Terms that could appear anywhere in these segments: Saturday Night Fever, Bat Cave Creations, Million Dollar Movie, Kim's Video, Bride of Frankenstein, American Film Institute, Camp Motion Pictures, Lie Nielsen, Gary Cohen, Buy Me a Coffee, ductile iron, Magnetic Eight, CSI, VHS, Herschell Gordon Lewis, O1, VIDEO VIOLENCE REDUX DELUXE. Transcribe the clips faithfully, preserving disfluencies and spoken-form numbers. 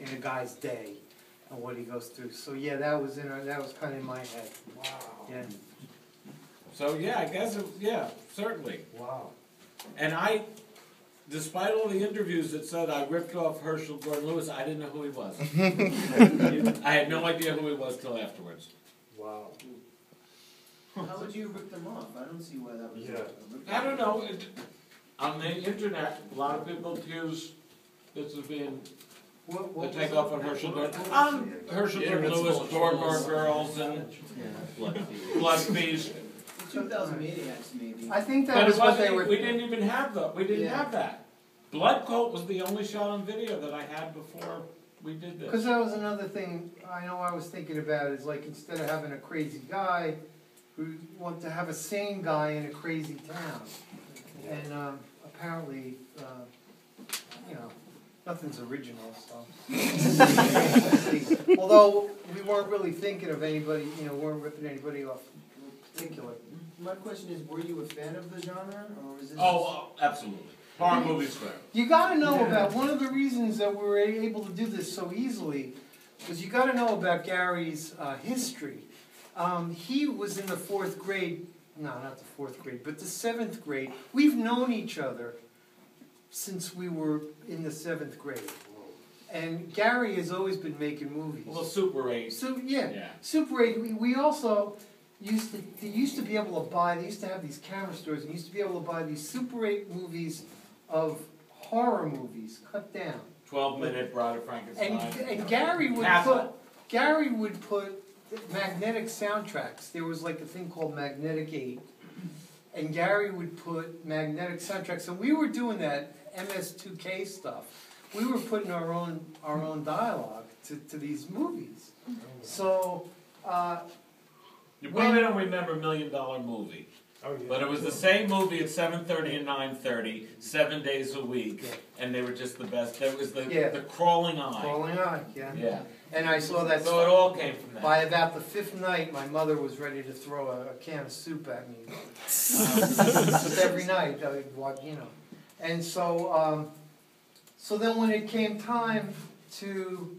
in a guy's day and what he goes through. So yeah, that was in our, that was kind of in my head. Wow. Yeah. So yeah, I guess it, yeah, certainly. Wow. And I, despite all the interviews that said I ripped off Herschell Gordon Lewis, I didn't know who he was. I had no idea who he was till afterwards. Wow. How would you rip them off? I don't see why that was. Yeah. I don't know. It, on the internet, a lot of people accuse this as being what, what a takeoff on Herschel Gordon. Um, Herschel Gordon Lewis, Dormer Girls, and yeah. Blood Feast. two thousand Maniacs, maybe. I think that but was what they were. We didn't even have that. We didn't yeah. have that. Blood Cult was the only shot on video that I had before we did this. Because that was another thing I know I was thinking about is like instead of having a crazy guy, we want to have a sane guy in a crazy town. And um, apparently, uh, you know, nothing's original, so. Although we weren't really thinking of anybody, you know, weren't ripping anybody off in particular. My question is, were you a fan of the genre? Or was this oh, uh, absolutely. Horror movie square. You got to know yeah. about, one of the reasons that we were able to do this so easily was you got to know about Gary's uh, history. Um, he was in the fourth grade. No, not the fourth grade, but the seventh grade. We've known each other since we were in the seventh grade. And Gary has always been making movies. Well, Super eight. So, yeah. yeah. Super eight. We, we also used to, they used to be able to buy, they used to have these camera stores, and used to be able to buy these Super eight movies of horror movies, cut down. twelve minute Bride of Frankenstein. And, and Gary would put, Gary would put, magnetic soundtracks. There was like a thing called Magnetic Eight, and Gary would put magnetic soundtracks. And we were doing that M S two K stuff. We were putting our own our own dialogue to, to these movies. So uh, you probably don't remember Million Dollar Movie, oh, yeah. but it was the same movie at seven thirty and nine thirty, seven days a week, yeah. and they were just the best. There was the yeah. the Crawling Eye. Crawling Eye, yeah. Yeah. And I saw that. So it all came from that. By about the fifth night, my mother was ready to throw a, a can of soup at me. Because um, every night, I would watch, you know. And so, um, so then when it came time to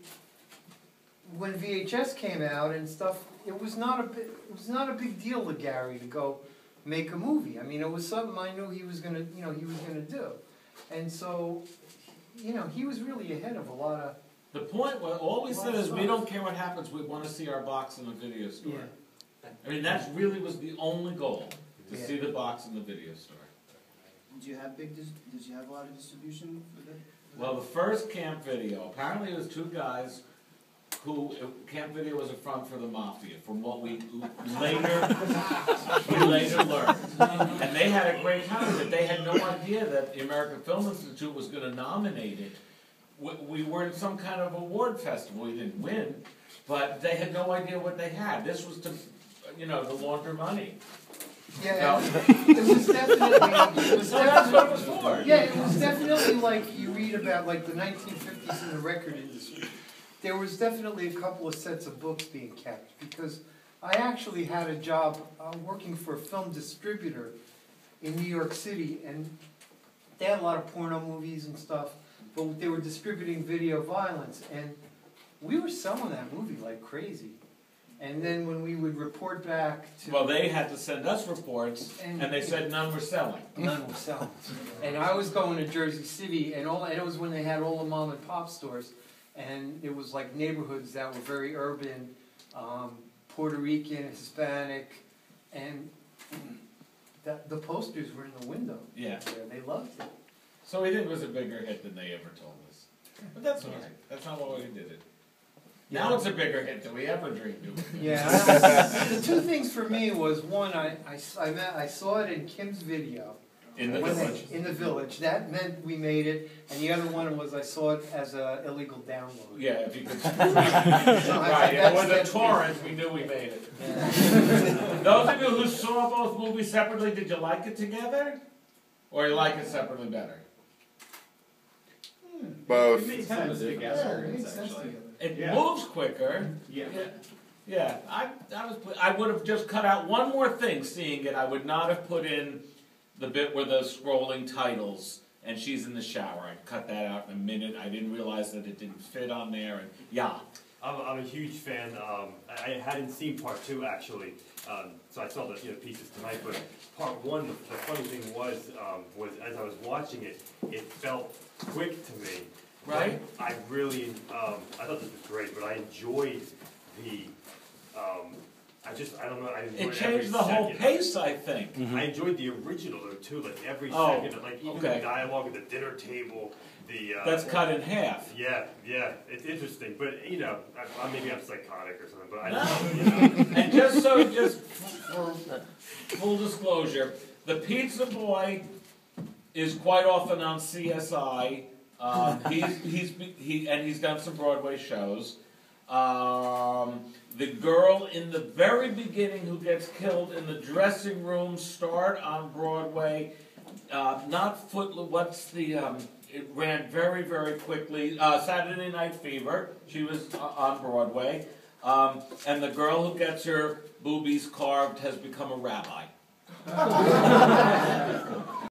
when V H S came out and stuff, it was not a it was not a big deal to Gary to go make a movie. I mean, it was something I knew he was gonna, you know, he was gonna do. And so, you know, he was really ahead of a lot of. The point, what all we said is, we don't care what happens, we want to see our box in the video store. Yeah. I mean, that really was the only goal, to yeah. see the box in the video store. Did you have big, dis did you have a lot of distribution for that? Well, the first Camp Video, apparently it was two guys who, Camp Video was a front for the Mafia, from what we later, we later learned. And they had a great time, but they had no idea that the American Film Institute was going to nominate it. We were in some kind of award festival. We didn't win, but they had no idea what they had. This was to, you know, to launder money. Yeah, so. it was definitely. It was so that's what it was for. Yeah, it was definitely like you read about, like the nineteen fifties in the record industry. There was definitely a couple of sets of books being kept because I actually had a job uh, working for a film distributor in New York City, and they had a lot of porno movies and stuff. But they were distributing video violence, and we were selling that movie like crazy. And then when we would report back to... Well, they had to send us reports, and, and they said none were selling. None were selling. And I was going to Jersey City, and, all, and it was when they had all the mom and pop stores, and it was like neighborhoods that were very urban, um, Puerto Rican, Hispanic, and that, the posters were in the window. Yeah. They loved it. So we think it was a bigger hit than they ever told us. But that's all right. That's not why we did it. Now yeah. it's a bigger hit than we ever dreamed of. Yeah. I, the two things for me was, one, I, I, I, met, I saw it in Kim's Video. In the Village. They, in the Village. That meant we made it. And the other one was I saw it as an illegal download. Yeah, if you could. So right. It was a torrent. We knew we made it. Yeah. Those of you who saw both movies separately, did you like it together? Or you like it separately better? Both. It makes sense together. Yeah, it, sense together. it yeah. moves quicker. Yeah. Yeah. yeah. I, I, was, I would have just cut out one more thing seeing it. I would not have put in the bit where the scrolling titles and she's in the shower. I cut that out in a minute. I didn't realize that it didn't fit on there. And yeah, I'm, I'm a huge fan. Um, I hadn't seen part two actually, um, so I saw the you know, pieces tonight. But part one, the, the funny thing was, um, was as I was watching it, it felt quick to me. Right. I, I really, um, I thought this was great, but I enjoyed the. Um, I just, I don't know, I enjoyed it changed every the second. Whole pace, I think. Mm-hmm. I enjoyed the original, though, too, like, every oh, second, like, even okay. the dialogue at the dinner table, the... Uh, That's cut in half. Yeah, yeah, it's interesting, but, you know, I, maybe I'm psychotic or something, but I don't know, you know. And just so, just for full disclosure, the pizza boy is quite often on C S I, um, he's, he's, he, and he's done some Broadway shows. Um, the girl in the very beginning who gets killed in the dressing room starred on Broadway. Uh, not Footloose. What's the? Um, it ran very, very quickly. Uh, Saturday Night Fever. She was uh, on Broadway. Um, and the girl who gets her boobies carved has become a rabbi.